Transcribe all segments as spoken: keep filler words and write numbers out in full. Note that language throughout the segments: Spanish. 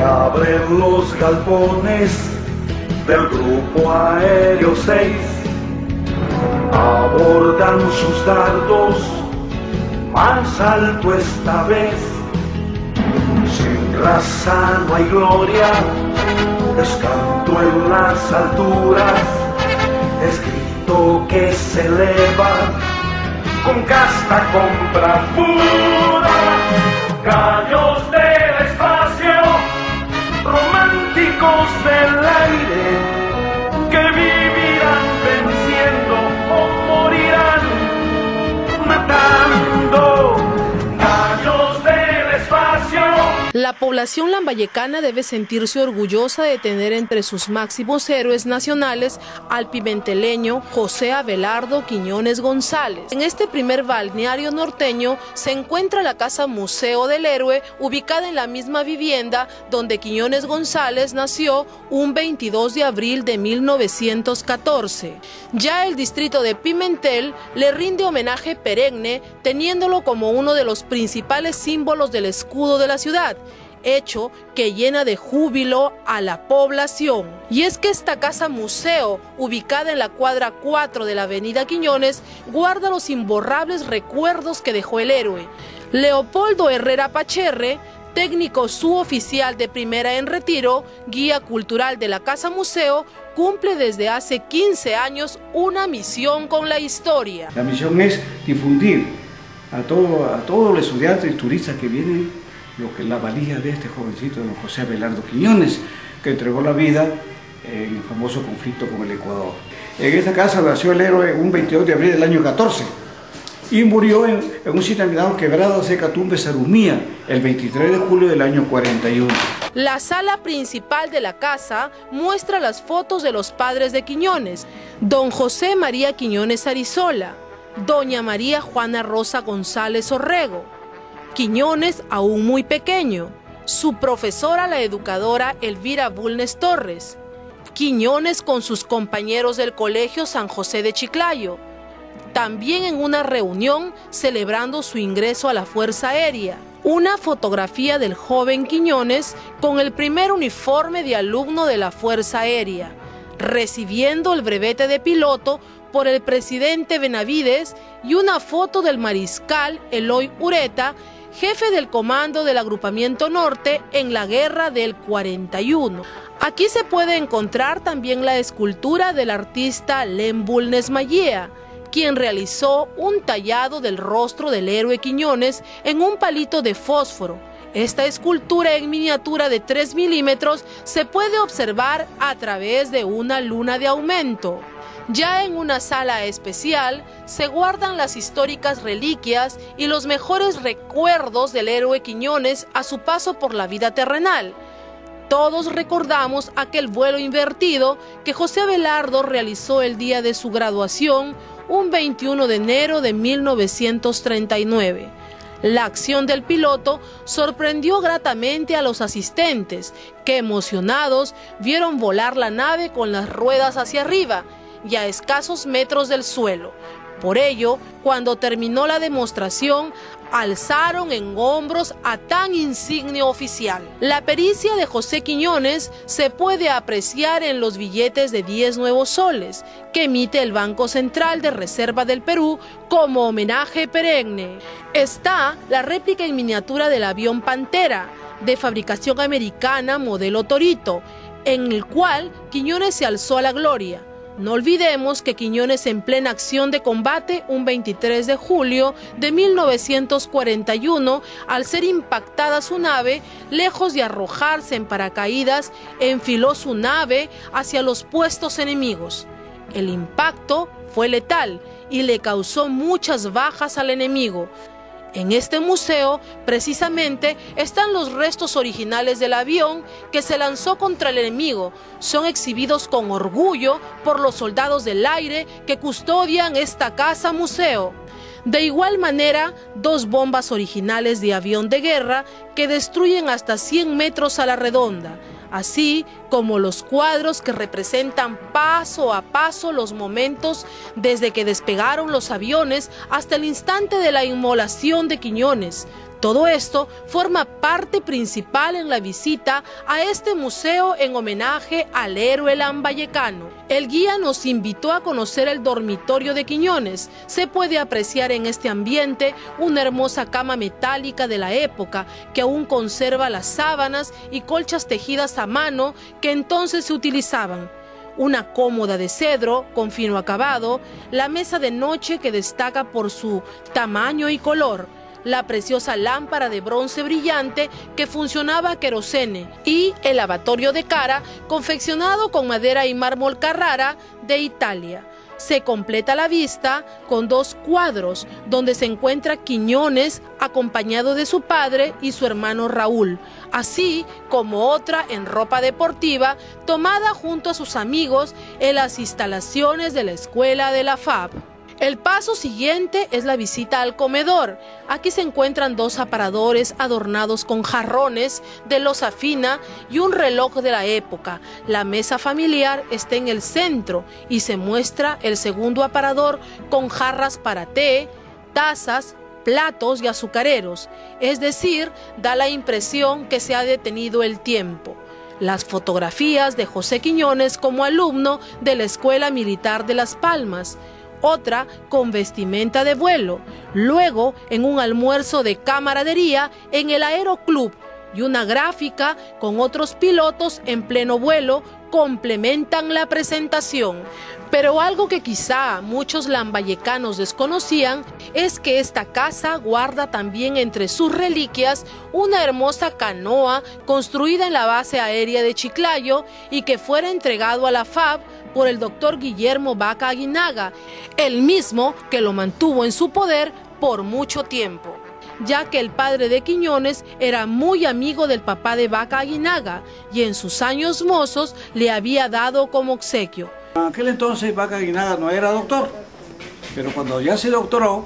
Se abren los galpones del Grupo Aéreo seis, abordan sus dardos, más alto esta vez. Sin raza no hay gloria, descanto en las alturas, escrito que se eleva con casta compra pura. Gallos del espacio, románticos del aire, que vivirán venciendo o morirán matando. Gallos del espacio. La población lambayecana debe sentirse orgullosa de tener entre sus máximos héroes nacionales al pimenteleño José Abelardo Quiñones González. En este primer balneario norteño se encuentra la Casa Museo del Héroe, ubicada en la misma vivienda donde Quiñones González nació un veintidós de abril de mil novecientos catorce. Ya el distrito de Pimentel le rinde homenaje perenne, teniéndolo como uno de los principales símbolos del escudo de la ciudad, hecho que llena de júbilo a la población. Y es que esta casa museo, ubicada en la cuadra cuatro de la avenida Quiñones, guarda los imborrables recuerdos que dejó el héroe. Leopoldo Herrera Pacherre, técnico suboficial de primera en retiro, guía cultural de la Casa Museo, cumple desde hace quince años una misión con la historia. La misión es difundir a, todo, a todos los estudiantes y turistas que vienen lo que es la valía de este jovencito, don José Abelardo Quiñones, que entregó la vida en el famoso conflicto con el Ecuador. En esta casa nació el héroe un veintidós de abril del año catorce y murió en, en un sitio denominado Quebrada Seca Tumbe Sarumía el veintitrés de julio del año cuarenta y uno. La sala principal de la casa muestra las fotos de los padres de Quiñones: don José María Quiñones Arizola, doña María Juana Rosa González Orrego, Quiñones aún muy pequeño, su profesora la educadora Elvira Bulnes Torres, Quiñones con sus compañeros del Colegio San José de Chiclayo, también en una reunión celebrando su ingreso a la Fuerza Aérea, una fotografía del joven Quiñones con el primer uniforme de alumno de la Fuerza Aérea, recibiendo el brevete de piloto por el presidente Benavides, y una foto del mariscal Eloy Ureta, jefe del comando del agrupamiento norte en la guerra del cuarenta y uno. Aquí se puede encontrar también la escultura del artista Lem Bulnes Maya, quien realizó un tallado del rostro del héroe Quiñones en un palito de fósforo. Esta escultura en miniatura de tres milímetros se puede observar a través de una luna de aumento. Ya en una sala especial se guardan las históricas reliquias y los mejores recuerdos del héroe Quiñones a su paso por la vida terrenal. Todos recordamos aquel vuelo invertido que José Abelardo realizó el día de su graduación, un veintiuno de enero de mil novecientos treinta y nueve. La acción del piloto sorprendió gratamente a los asistentes, que emocionados vieron volar la nave con las ruedas hacia arriba y a escasos metros del suelo. Por ello, cuando terminó la demostración, alzaron en hombros a tan insigne oficial. La pericia de José Quiñones se puede apreciar en los billetes de diez nuevos soles que emite el Banco Central de Reserva del Perú como homenaje perenne. Está la réplica en miniatura del avión Pantera, de fabricación americana modelo Torito, en el cual Quiñones se alzó a la gloria. No olvidemos que Quiñones, en plena acción de combate un veintitrés de julio de mil novecientos cuarenta y uno, al ser impactada su nave, lejos de arrojarse en paracaídas, enfiló su nave hacia los puestos enemigos. El impacto fue letal y le causó muchas bajas al enemigo. En este museo, precisamente, están los restos originales del avión que se lanzó contra el enemigo. Son exhibidos con orgullo por los soldados del aire que custodian esta casa museo. De igual manera, dos bombas originales de avión de guerra que destruyen hasta cien metros a la redonda, así como los cuadros que representan paso a paso los momentos desde que despegaron los aviones hasta el instante de la inmolación de Quiñones. Todo esto forma parte principal en la visita a este museo en homenaje al héroe lambayecano. El guía nos invitó a conocer el dormitorio de Quiñones. Se puede apreciar en este ambiente una hermosa cama metálica de la época que aún conserva las sábanas y colchas tejidas a mano que entonces se utilizaban. Una cómoda de cedro con fino acabado, la mesa de noche que destaca por su tamaño y color, la preciosa lámpara de bronce brillante que funcionaba a querosene y el lavatorio de cara confeccionado con madera y mármol Carrara de Italia. Se completa la vista con dos cuadros donde se encuentra Quiñones acompañado de su padre y su hermano Raúl, así como otra en ropa deportiva tomada junto a sus amigos en las instalaciones de la escuela de la F A P. El paso siguiente es la visita al comedor. Aquí se encuentran dos aparadores adornados con jarrones de loza fina y un reloj de la época. La mesa familiar está en el centro y se muestra el segundo aparador con jarras para té, tazas, platos y azucareros. Es decir, da la impresión que se ha detenido el tiempo. Las fotografías de José Quiñones como alumno de la Escuela Militar de Las Palmas, otra con vestimenta de vuelo, luego en un almuerzo de camaradería en el Aeroclub y una gráfica con otros pilotos en pleno vuelo complementan la presentación. Pero algo que quizá muchos lambayecanos desconocían es que esta casa guarda también entre sus reliquias una hermosa canoa construida en la base aérea de Chiclayo y que fuera entregado a la F A P por el doctor Guillermo Baca Aguinaga, el mismo que lo mantuvo en su poder por mucho tiempo, ya que el padre de Quiñones era muy amigo del papá de Baca Aguinaga y en sus años mozos le había dado como obsequio. En aquel entonces Baca Aguinaga no era doctor, pero cuando ya se doctoró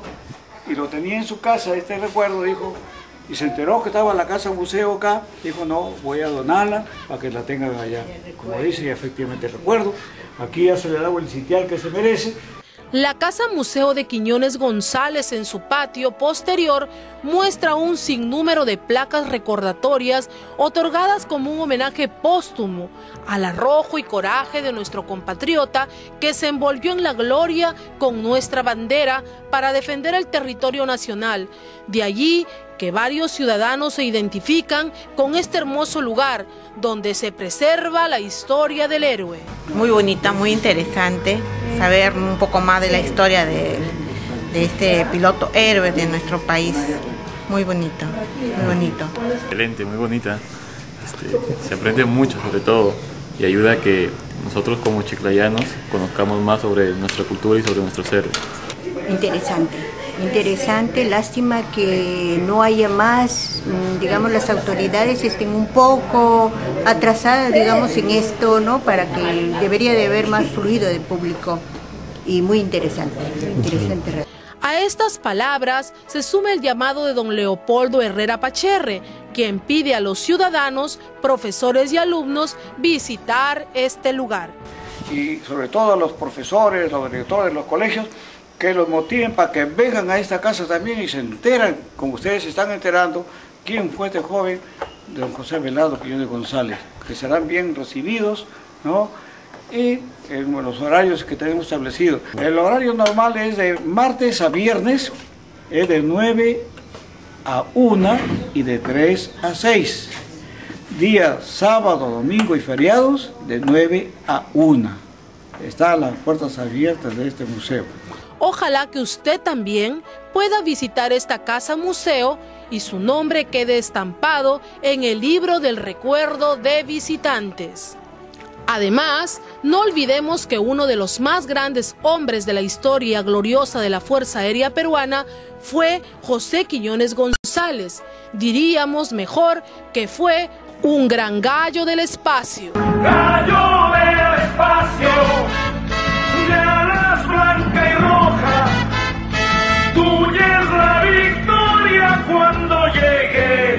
y lo tenía en su casa, este recuerdo, dijo, y se enteró que estaba la Casa Museo acá, dijo, no, voy a donarla para que la tengan allá. Como dice, efectivamente recuerdo, aquí ya se le da el sitial que se merece. La Casa Museo de Quiñones González en su patio posterior muestra un sinnúmero de placas recordatorias otorgadas como un homenaje póstumo al arrojo y coraje de nuestro compatriota que se envolvió en la gloria con nuestra bandera para defender el territorio nacional. De allí que varios ciudadanos se identifican con este hermoso lugar donde se preserva la historia del héroe. Muy bonita, muy interesante saber un poco más de la historia de, de este piloto héroe de nuestro país. Muy bonito, muy bonito. Excelente, muy bonita. Este, se aprende mucho sobre todo y ayuda a que nosotros como chiclayanos conozcamos más sobre nuestra cultura y sobre nuestros héroes. Interesante. Interesante, lástima que no haya más, digamos, las autoridades estén un poco atrasadas, digamos, en esto, ¿no? Para que debería de haber más fluido de público y muy interesante, interesante realmente. A estas palabras se suma el llamado de don Leopoldo Herrera Pacherre, quien pide a los ciudadanos, profesores y alumnos visitar este lugar. Y sobre todo a los profesores, los directores de los colegios, que los motiven para que vengan a esta casa también y se enteran, como ustedes se están enterando, quién fue este joven de don José Abelardo Quiñones González, que serán bien recibidos, ¿no? Y en los horarios que tenemos establecidos. El horario normal es de martes a viernes, es de nueve a una y de tres a seis. Día sábado, domingo y feriados, de nueve a una. Están las puertas abiertas de este museo. Ojalá que usted también pueda visitar esta casa museo y su nombre quede estampado en el libro del recuerdo de visitantes. Además, no olvidemos que uno de los más grandes hombres de la historia gloriosa de la Fuerza Aérea Peruana fue José Quiñones González. Diríamos mejor que fue un gran gallo del espacio. ¡Gallo del espacio! Tuya es la victoria cuando llegue.